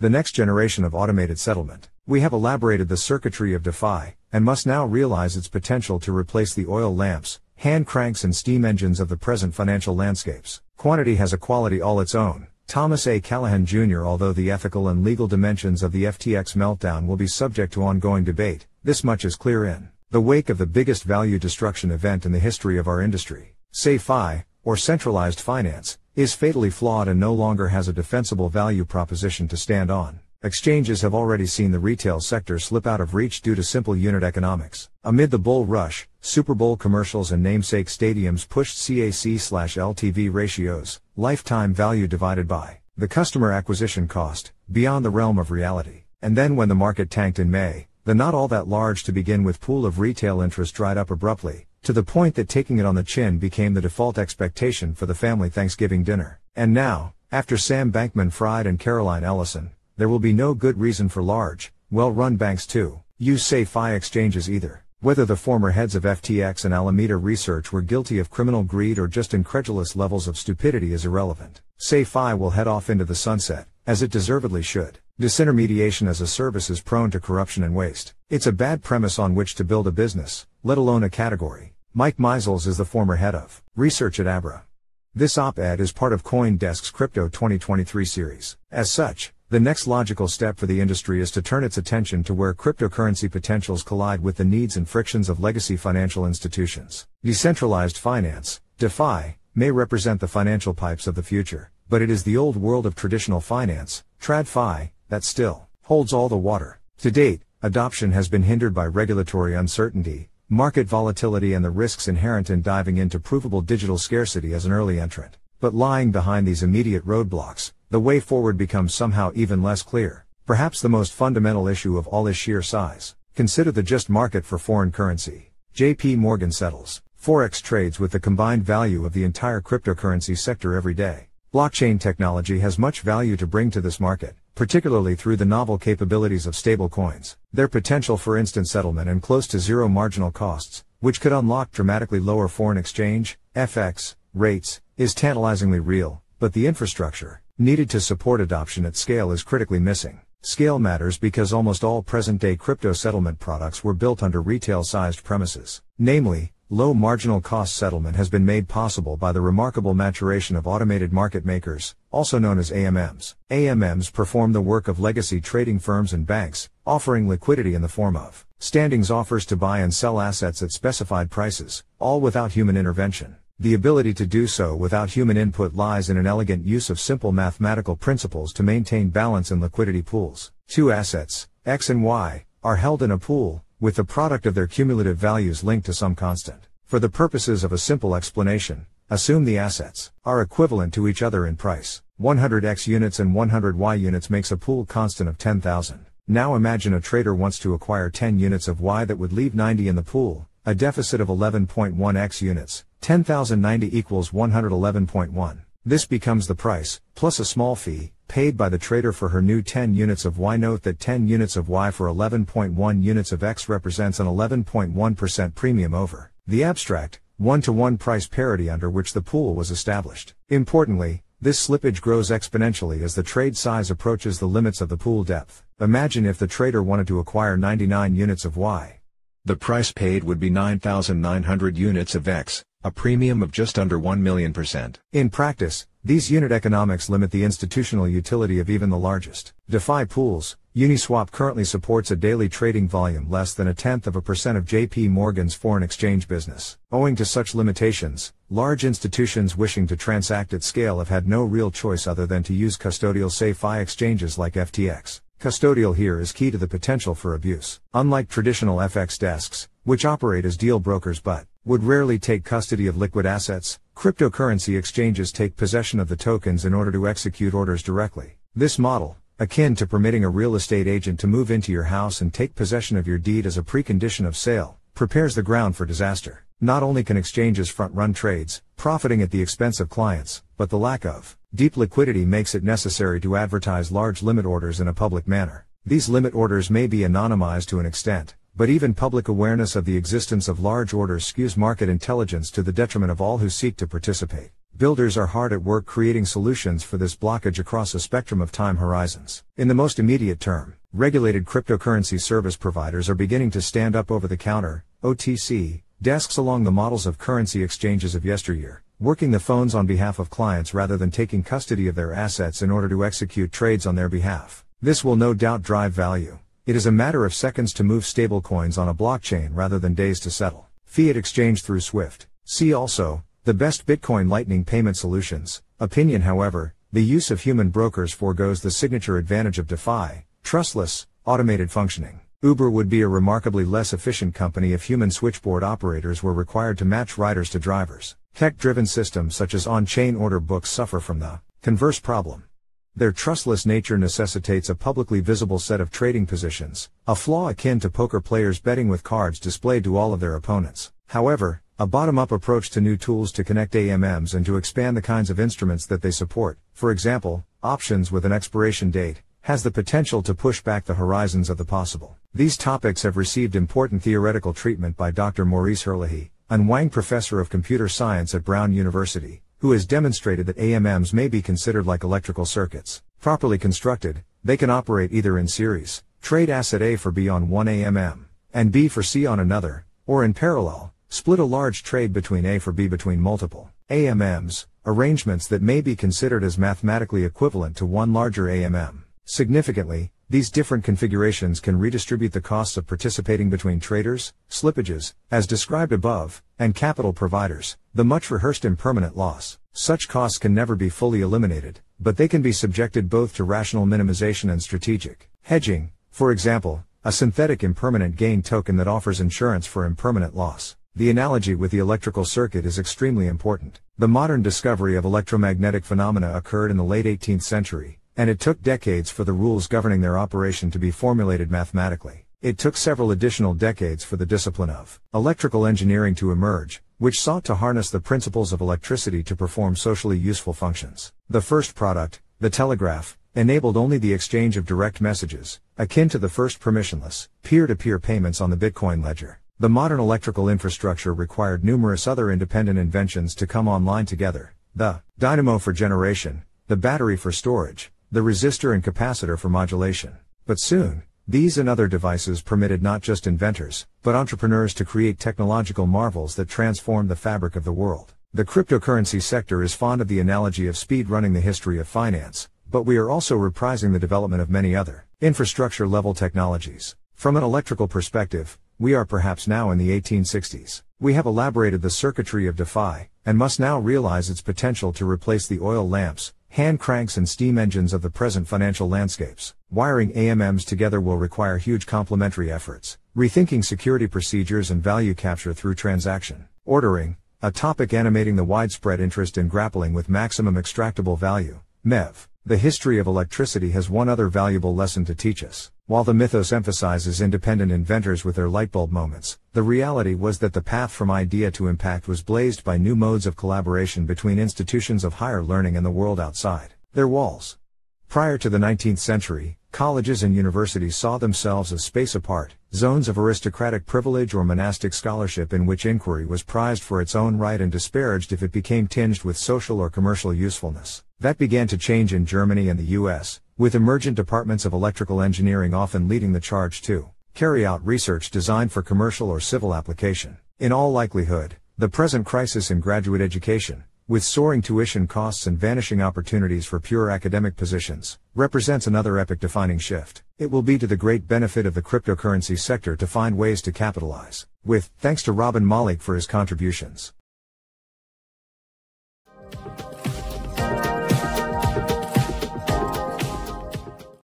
the next generation of automated settlement. We have elaborated the circuitry of DeFi, and must now realize its potential to replace the oil lamps, hand cranks and steam engines of the present financial landscapes. Quantity has a quality all its own. Thomas A. Callaghan Jr. Although the ethical and legal dimensions of the FTX meltdown will be subject to ongoing debate, this much is clear in the wake of the biggest value destruction event in the history of our industry. CeFi, or centralized finance, is fatally flawed and no longer has a defensible value proposition to stand on. Exchanges have already seen the retail sector slip out of reach due to simple unit economics. Amid the bull rush, Super Bowl commercials and namesake stadiums pushed CAC/LTV ratios, lifetime value divided by the customer acquisition cost, beyond the realm of reality. And then when the market tanked in May, the not all that large to begin with pool of retail interest dried up abruptly, to the point that taking it on the chin became the default expectation for the family Thanksgiving dinner. And now, after Sam Bankman-Fried and Caroline Ellison, there will be no good reason for large, well-run banks to use CeFi exchanges either. Whether the former heads of FTX and Alameda Research were guilty of criminal greed or just incredulous levels of stupidity is irrelevant. CeFi will head off into the sunset, as it deservedly should. Disintermediation as a service is prone to corruption and waste. It's a bad premise on which to build a business, let alone a category. Mike Maizels is the former head of research at Abra. This op-ed is part of CoinDesk's Crypto 2023 series. As such, the next logical step for the industry is to turn its attention to where cryptocurrency potentials collide with the needs and frictions of legacy financial institutions. Decentralized finance, DeFi, may represent the financial pipes of the future, but it is the old world of traditional finance, TradFi, that still holds all the water. To date, adoption has been hindered by regulatory uncertainty, market volatility and the risks inherent in diving into provable digital scarcity as an early entrant. But lying behind these immediate roadblocks, the way forward becomes somehow even less clear. Perhaps the most fundamental issue of all is sheer size. Consider the just market for foreign currency. J.P. Morgan settles forex trades with the combined value of the entire cryptocurrency sector every day. Blockchain technology has much value to bring to this market, particularly through the novel capabilities of stablecoins, their potential for instant settlement and close to zero marginal costs, which could unlock dramatically lower foreign exchange, FX, rates, is tantalizingly real, but the infrastructure needed to support adoption at scale is critically missing. Scale matters because almost all present-day crypto settlement products were built under retail-sized premises. Namely, low marginal cost settlement has been made possible by the remarkable maturation of automated market makers, also known as AMMs. AMMs perform the work of legacy trading firms and banks, offering liquidity in the form of standings offers to buy and sell assets at specified prices, all without human intervention. The ability to do so without human input lies in an elegant use of simple mathematical principles to maintain balance in liquidity pools. Two assets, X and Y, are held in a pool, with the product of their cumulative values linked to some constant. For the purposes of a simple explanation, assume the assets are equivalent to each other in price. 100 X units and 100 Y units makes a pool constant of 10,000. Now imagine a trader wants to acquire 10 units of Y that would leave 90 in the pool, a deficit of 11.1 X units. 10,090 equals 111.1. This becomes the price, plus a small fee, paid by the trader for her new 10 units of Y. Note that 10 units of Y for 11.1 units of X represents an 11.1% premium over the abstract, one-to-one price parity under which the pool was established. Importantly, this slippage grows exponentially as the trade size approaches the limits of the pool depth. Imagine if the trader wanted to acquire 99 units of Y. The price paid would be 9,900 units of X, a premium of just under 1,000,000%. In practice, these unit economics limit the institutional utility of even the largest DeFi pools. Uniswap currently supports a daily trading volume less than 0.1% of J.P. Morgan's foreign exchange business. Owing to such limitations, large institutions wishing to transact at scale have had no real choice other than to use custodial CeFi exchanges like FTX. Custodial here is key to the potential for abuse. Unlike traditional FX desks, which operate as deal brokers but would rarely take custody of liquid assets, cryptocurrency exchanges take possession of the tokens in order to execute orders directly. This model, akin to permitting a real estate agent to move into your house and take possession of your deed as a precondition of sale, prepares the ground for disaster. Not only can exchanges front-run trades, profiting at the expense of clients, but the lack of deep liquidity makes it necessary to advertise large limit orders in a public manner. These limit orders may be anonymized to an extent, but even public awareness of the existence of large orders skews market intelligence to the detriment of all who seek to participate. builders are hard at work creating solutions for this blockage across a spectrum of time horizons. In the most immediate term, regulated cryptocurrency service providers are beginning to stand up over-the-counter, OTC, desks along the models of currency exchanges of yesteryear, working the phones on behalf of clients rather than taking custody of their assets in order to execute trades on their behalf. This will no doubt drive value. It is a matter of seconds to move stablecoins on a blockchain rather than days to settle. Fiat exchange through Swift. See also, the best Bitcoin Lightning payment solutions. Opinion: however, the use of human brokers forgoes the signature advantage of DeFi, trustless, automated functioning. Uber would be a remarkably less efficient company if human switchboard operators were required to match riders to drivers. Tech-driven systems such as on-chain order books suffer from the converse problem. Their trustless nature necessitates a publicly visible set of trading positions, a flaw akin to poker players betting with cards displayed to all of their opponents. However, a bottom-up approach to new tools to connect AMMs and to expand the kinds of instruments that they support, for example, options with an expiration date, has the potential to push back the horizons of the possible. These topics have received important theoretical treatment by Dr. Maurice Herlihy, An Wang professor of computer science at Brown University, who has demonstrated that AMMs may be considered like electrical circuits. Properly constructed, they can operate either in series, trade asset A for B on one AMM, and B for C on another, or in parallel, split a large trade between A for B between multiple AMMs, arrangements that may be considered as mathematically equivalent to one larger AMM. Significantly, these different configurations can redistribute the costs of participating between traders, slippages, as described above, and capital providers, the much-rehearsed impermanent loss. Such costs can never be fully eliminated, but they can be subjected both to rational minimization and strategic hedging, for example, a synthetic impermanent gain token that offers insurance for impermanent loss. The analogy with the electrical circuit is extremely important. The modern discovery of electromagnetic phenomena occurred in the late 18th century, and it took decades for the rules governing their operation to be formulated mathematically. It took several additional decades for the discipline of electrical engineering to emerge, which sought to harness the principles of electricity to perform socially useful functions. The first product, the telegraph, enabled only the exchange of direct messages, akin to the first permissionless, peer-to-peer payments on the Bitcoin ledger. The modern electrical infrastructure required numerous other independent inventions to come online together: the dynamo for generation, the battery for storage, the resistor and capacitor for modulation. But soon, these and other devices permitted not just inventors, but entrepreneurs to create technological marvels that transformed the fabric of the world. The cryptocurrency sector is fond of the analogy of speed running the history of finance, but we are also reprising the development of many other infrastructure-level technologies. From an electrical perspective, we are perhaps now in the 1860s. We have elaborated the circuitry of DeFi, and must now realize its potential to replace the oil lamps, hand cranks and steam engines of the present financial landscapes. Wiring AMMs together will require huge complementary efforts, rethinking security procedures and value capture through transaction ordering, a topic animating the widespread interest in grappling with maximum extractable value, MEV. The history of electricity has one other valuable lesson to teach us. While the mythos emphasizes independent inventors with their lightbulb moments, the reality was that the path from idea to impact was blazed by new modes of collaboration between institutions of higher learning and the world outside their walls. Prior to the 19th century, colleges and universities saw themselves as space apart, zones of aristocratic privilege or monastic scholarship in which inquiry was prized for its own right and disparaged if it became tinged with social or commercial usefulness. That began to change in Germany and the US, with emergent departments of electrical engineering often leading the charge to carry out research designed for commercial or civil application. In all likelihood, the present crisis in graduate education, with soaring tuition costs and vanishing opportunities for pure academic positions, represents another epoch-defining shift. It will be to the great benefit of the cryptocurrency sector to find ways to capitalize. With thanks to Robin Malik for his contributions.